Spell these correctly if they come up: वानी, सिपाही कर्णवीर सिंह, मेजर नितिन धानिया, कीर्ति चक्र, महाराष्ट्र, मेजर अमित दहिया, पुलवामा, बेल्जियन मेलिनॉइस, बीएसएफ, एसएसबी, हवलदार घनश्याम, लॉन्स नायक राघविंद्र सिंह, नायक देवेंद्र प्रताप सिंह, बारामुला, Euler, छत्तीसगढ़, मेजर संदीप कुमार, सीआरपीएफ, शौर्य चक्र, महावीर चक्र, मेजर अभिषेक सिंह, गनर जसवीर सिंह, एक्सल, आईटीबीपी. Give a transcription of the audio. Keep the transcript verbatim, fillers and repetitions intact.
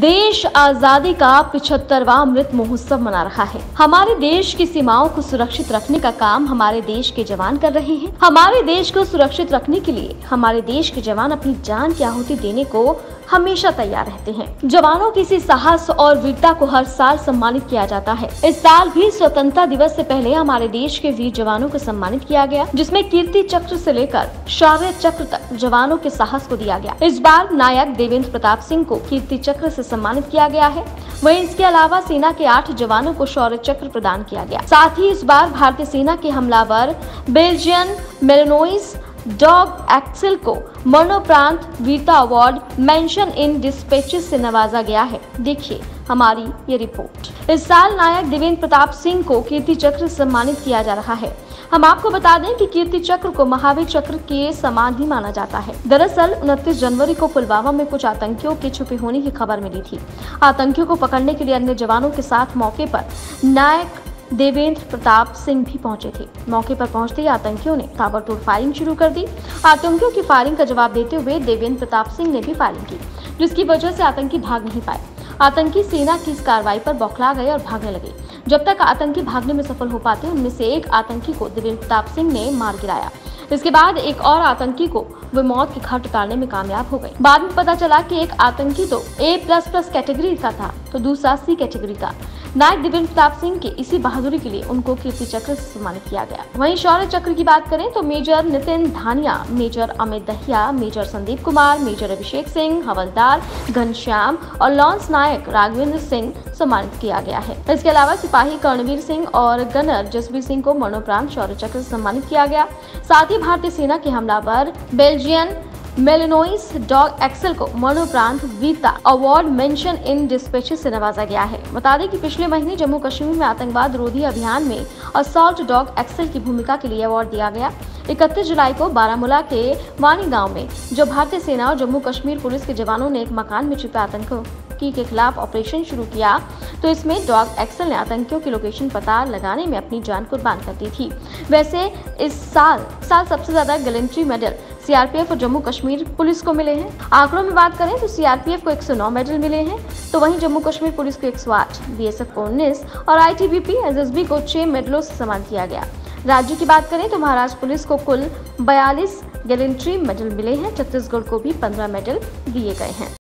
देश आजादी का पिछहत्तरवां अमृत महोत्सव मना रहा है। हमारे देश की सीमाओं को सुरक्षित रखने का काम हमारे देश के जवान कर रहे हैं। हमारे देश को सुरक्षित रखने के लिए हमारे देश के जवान अपनी जान की आहुति देने को हमेशा तैयार रहते हैं। जवानों की इसी साहस और वीरता को हर साल सम्मानित किया जाता है। इस साल भी स्वतंत्रता दिवस से पहले हमारे देश के वीर जवानों को सम्मानित किया गया, जिसमें कीर्ति चक्र से लेकर शौर्य चक्र तक जवानों के साहस को दिया गया। इस बार नायक देवेंद्र प्रताप सिंह को कीर्ति चक्र से सम्मानित किया गया है। वहीं इसके अलावा सेना के आठ जवानों को शौर्य चक्र प्रदान किया गया। साथ ही इस बार भारतीय सेना के हमलावर बेल्जियन मेलिनॉइस डॉग एक्सल को मरणोपरांत वीरता अवार्ड मेंशन इन डिस्पैचेस से नवाजा गया है। देखिए हमारी ये रिपोर्ट। इस साल नायक देवेंद्र प्रताप सिंह को कीर्ति चक्र सम्मानित किया जा रहा है। हम आपको बता दें कि कीर्ति चक्र को महावीर चक्र के समान ही माना जाता है। दरअसल उनतीस जनवरी को पुलवामा में कुछ आतंकियों के छुपे होने की खबर मिली थी। आतंकियों को पकड़ने के लिए अन्य जवानों के साथ मौके पर नायक देवेंद्र प्रताप सिंह भी पहुंचे थे। मौके पर पहुंचते ही आतंकियों ने ताबड़तोड़ फायरिंग शुरू कर दी। आतंकियों की फायरिंग का जवाब देते हुए देवेंद्र प्रताप सिंह ने भी फायरिंग की, जिसकी वजह से आतंकी भाग नहीं पाए। आतंकी सेना की इस कार्रवाई पर बौखला गए और भागने लगे। जब तक आतंकी भागने में सफल हो पाते, उनमें से एक आतंकी को देवेंद्र प्रताप सिंह ने मार गिराया। इसके बाद एक और आतंकी को वे मौत के घाट उतारने में कामयाब हो गए। बाद में पता चला कि एक आतंकी तो ए प्लस प्लस कैटेगरी का था तो दूसरा सी कैटेगरी का। नायक देवेंद्र प्रताप सिंह के इसी बहादुरी के लिए उनको कीर्ति चक्र से सम्मानित किया गया। वहीं शौर्य चक्र की बात करें तो मेजर नितिन धानिया, मेजर अमित दहिया, मेजर संदीप कुमार, मेजर अभिषेक सिंह, हवलदार घनश्याम और लॉन्स नायक राघविंद्र सिंह सम्मानित किया गया है। इसके अलावा सिपाही कर्णवीर सिंह और गनर जसवीर सिंह को मरणोपरांत शौर्य चक्र से सम्मानित किया गया। साथ ही भारतीय सेना के हमलावर बेल्जियन मेलिनॉइस डॉग एक्सल को मरणोपरांत वीरता अवार्ड मेंशन इन डिस्पैचेस से नवाजा गया है। बता दें कि पिछले महीने जम्मू कश्मीर में आतंकवाद रोधी अभियान में असॉल्ट डॉग एक्सल की भूमिका के लिए अवार्ड दिया गया। इकतीस जुलाई को बारामुला के वानी गांव में जो भारतीय सेना और जम्मू कश्मीर पुलिस के जवानों ने एक मकान में छिपे आतंकियों के खिलाफ ऑपरेशन शुरू किया तो इसमें डॉग एक्सल ने आतंकियों की लोकेशन पता लगाने में अपनी जान कुर्बान कर दी थी। वैसे इस साल साल सबसे ज्यादा गैलेंट्री मेडल सीआरपीएफ और जम्मू कश्मीर पुलिस को मिले हैं। आंकड़ों में बात करें तो सीआरपीएफ को एक सौ नौ मेडल मिले हैं, तो वहीं जम्मू कश्मीर पुलिस को एक सौ आठ, बीएसएफ को उन्नीस और आईटीबीपी एसएसबी को छह मेडलों से सम्मानित किया गया। राज्य की बात करें तो महाराष्ट्र पुलिस को कुल बयालीस गैलेंट्री मेडल मिले हैं। छत्तीसगढ़ को भी पंद्रह मेडल दिए गए हैं।